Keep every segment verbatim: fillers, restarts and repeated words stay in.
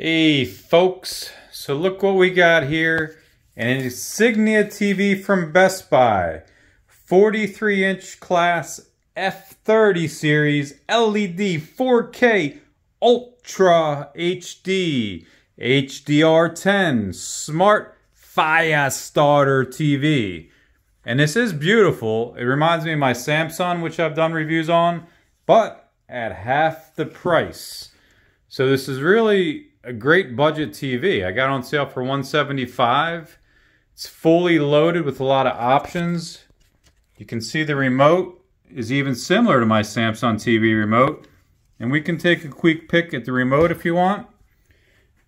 Hey folks, so look what we got here. An Insignia T V from Best Buy. forty-three inch class F thirty series L E D four K Ultra H D H D R ten Smart Fire Starter T V. And this is beautiful. It reminds me of my Samsung, which I've done reviews on, but at half the price. So this is really a great budget T V. I got on sale for one seventy-five dollars. It's fully loaded with a lot of options. You can see the remote is even similar to my Samsung T V remote. And we can take a quick pick at the remote if you want.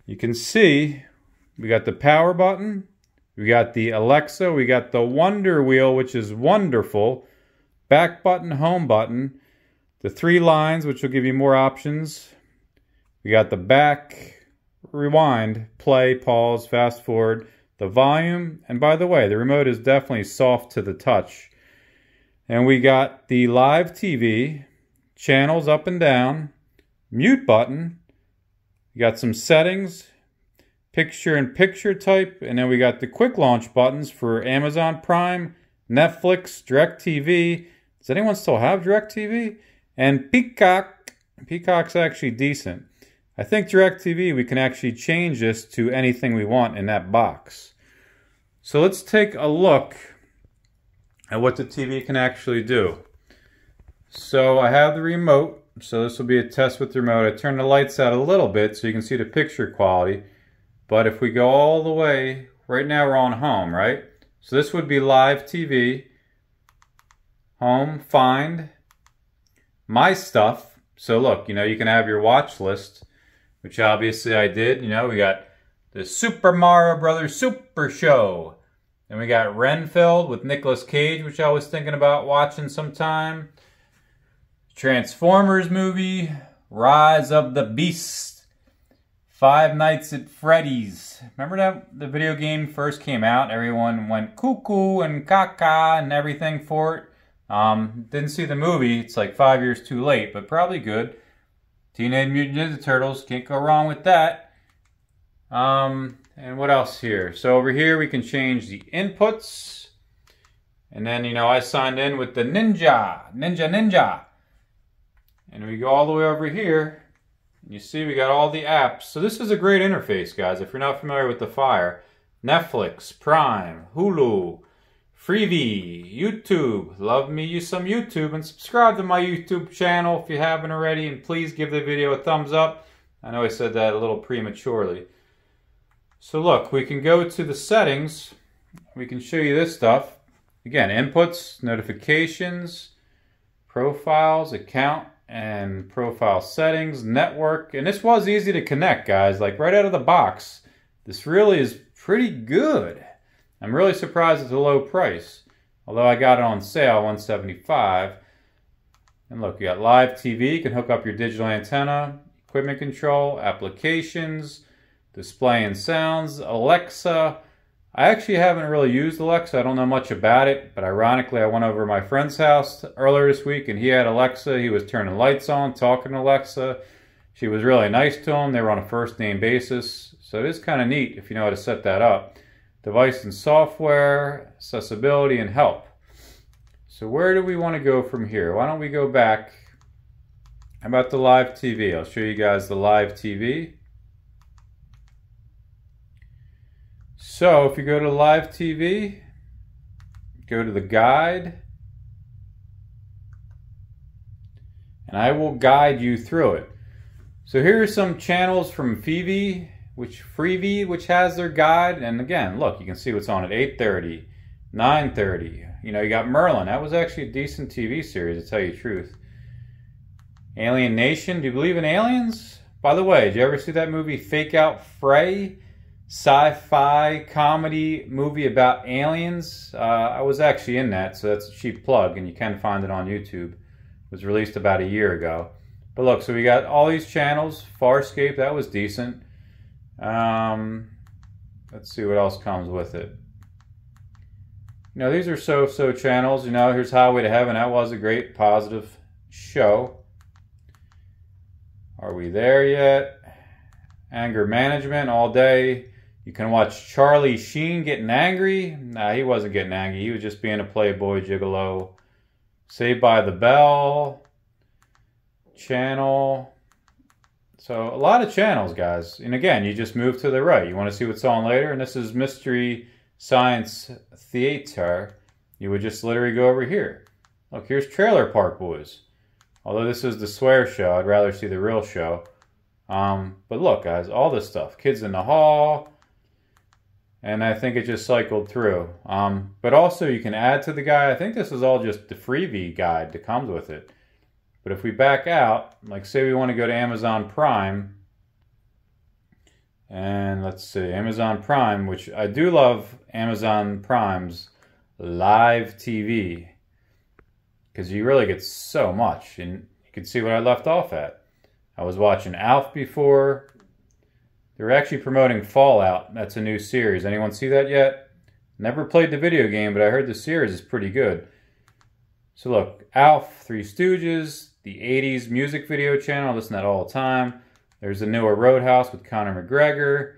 You can see we got the power button. We got the Alexa, we got the Wonder Wheel, which is wonderful. Back button, home button. The three lines, which will give you more options. We got the back, rewind, play, pause, fast forward, the volume. And by the way, the remote is definitely soft to the touch. And we got the live T V, channels up and down, mute button. We got some settings. Picture and picture type, and then we got the quick launch buttons for Amazon Prime, Netflix, DirecTV. Does anyone still have DirecTV? And Peacock. Peacock's actually decent. I think DirecTV, we can actually change this to anything we want in that box. So let's take a look at what the T V can actually do. So I have the remote. So this will be a test with the remote. I turn the lights out a little bit so you can see the picture quality. But if we go all the way, right now we're on home, right? So this would be live T V, home, find, my stuff. So look, you know, you can have your watch list, which obviously I did. You know, we got the Super Mario Brothers Super Show. And we got Renfield with Nicolas Cage, which I was thinking about watching sometime. Transformers movie, Rise of the Beast. Five Nights at Freddy's. Remember that the video game first came out? Everyone went cuckoo and caca and everything for it. Um, didn't see the movie. It's like five years too late, but probably good. Teenage Mutant Ninja Turtles. Can't go wrong with that. Um, and what else here? So over here we can change the inputs. And then, you know, I signed in with the Ninja. Ninja Ninja. And we go all the way over here. You see, we got all the apps. So this is a great interface, guys, if you're not familiar with the Fire. Netflix, Prime, Hulu, Freevee, YouTube. Love me you some YouTube. And subscribe to my YouTube channel if you haven't already. And please give the video a thumbs up. I know I said that a little prematurely. So look, we can go to the settings. We can show you this stuff. Again, inputs, notifications, profiles, account, and profile settings, network, and this was easy to connect, guys, like right out of the box. This really is pretty good. I'm really surprised at the low price, although I got it on sale, one seventy-five. And look, you got live T V, you can hook up your digital antenna, equipment control, applications, display and sounds, Alexa. I actually haven't really used Alexa. I don't know much about it, but ironically, I went over to my friend's house earlier this week, and he had Alexa. He was turning lights on, talking to Alexa. She was really nice to him. They were on a first-name basis, so it is kind of neat if you know how to set that up. Device and software, accessibility, and help. So where do we want to go from here? Why don't we go back? How about the live T V? I'll show you guys the live T V. So if you go to live T V, go to the guide, and I will guide you through it. So here are some channels from Freevee, which Freevee, which has their guide. And again, look, you can see what's on at eight thirty, nine thirty. You know, you got Merlin. That was actually a decent T V series, to tell you the truth. Alien Nation. Do you believe in aliens? By the way, did you ever see that movie Fake Out Frey? Sci-fi comedy movie about aliens. Uh, I was actually in that, so that's a cheap plug, and you can find it on YouTube. It was released about a year ago. But look, so we got all these channels. Farscape, that was decent. Um, let's see what else comes with it. You know, these are so-so channels. You know, here's Highway to Heaven. That was a great, positive show. Are We There Yet? Anger Management all day. You can watch Charlie Sheen getting angry. Nah, he wasn't getting angry. He was just being a playboy gigolo. Saved by the Bell. Channel. So, a lot of channels, guys. And again, you just move to the right. You want to see what's on later? And this is Mystery Science Theater. You would just literally go over here. Look, here's Trailer Park Boys. Although this is the swear show. I'd rather see the real show. Um, but look, guys, all this stuff. Kids in the Hall. And I think it just cycled through. Um, but also, you can add to the guide. I think this is all just the freebie guide that comes with it. But if we back out, like say we want to go to Amazon Prime. And let's see, Amazon Prime, which I do love Amazon Prime's live T V. Because you really get so much. And you can see what I left off at. I was watching Alf before. They're actually promoting Fallout. That's a new series. Anyone see that yet? Never played the video game, but I heard the series is pretty good. So look, Alf, Three Stooges, the eighties music video channel. I listen to that all the time. There's the newer Roadhouse with Conor McGregor.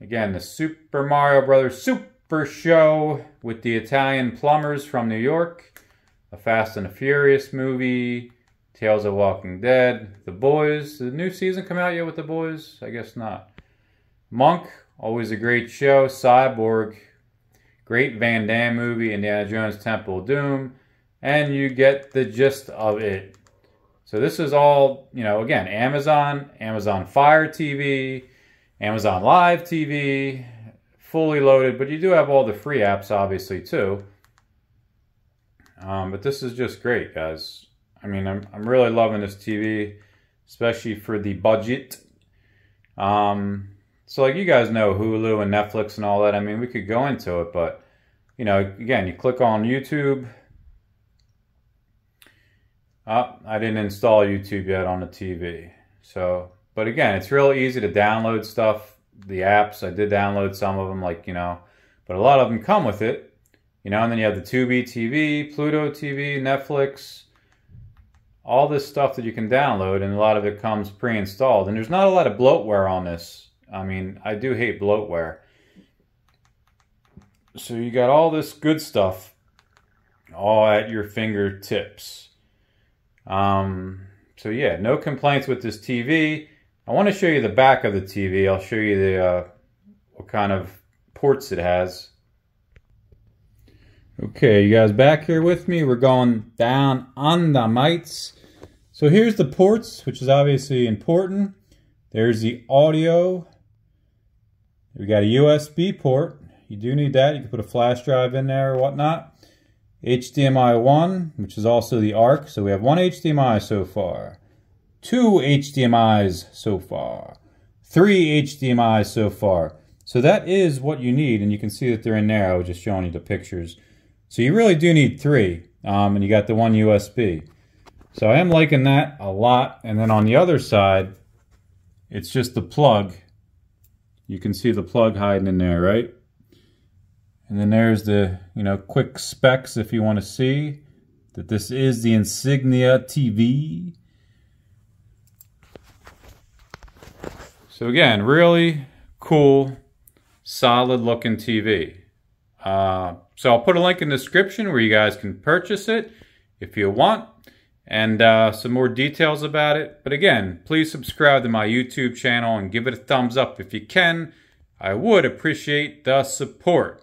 Again, the Super Mario Brothers Super Show with the Italian plumbers from New York. A Fast and the Furious movie. Tales of Walking Dead. The Boys. Did the new season come out yet with The Boys? I guess not. Monk. Always a great show. Cyborg. Great Van Damme movie. Indiana Jones Temple of Doom. And you get the gist of it. So this is all, you know, again, Amazon. Amazon Fire T V. Amazon Live T V. Fully loaded. But you do have all the free apps, obviously, too. Um, but this is just great, guys. I mean, I'm, I'm really loving this T V, especially for the budget. Um, so, like, you guys know Hulu and Netflix and all that. I mean, we could go into it, but, you know, again, you click on YouTube. Oh, I didn't install YouTube yet on the T V. So, but again, it's real easy to download stuff, the apps. I did download some of them, like, you know, but a lot of them come with it. You know, and then you have the Tubi T V, Pluto T V, Netflix. All this stuff that you can download, and a lot of it comes pre-installed. And there's not a lot of bloatware on this. I mean, I do hate bloatware. So you got all this good stuff all at your fingertips. Um, so yeah, no complaints with this T V. I want to show you the back of the T V. I'll show you the uh, what kind of ports it has. Okay, you guys back here with me. We're going down on the mites. So here's the ports, which is obviously important. There's the audio. We got a U S B port. You do need that. You can put a flash drive in there or whatnot. H D M I one, which is also the A R C. So we have one H D M I so far. Two H D M Is so far. Three H D M Is so far. So that is what you need. And you can see that they're in there. I was just showing you the pictures. So you really do need three, um, and you got the one U S B. So I am liking that a lot. And then on the other side, it's just the plug. You can see the plug hiding in there, right? And then there's the, you know, quick specs if you want to see that this is the Insignia T V. So again, really cool, solid looking T V. Uh, so I'll put a link in the description where you guys can purchase it if you want, and uh, some more details about it. But again, please subscribe to my YouTube channel and give it a thumbs up if you can. I would appreciate the support.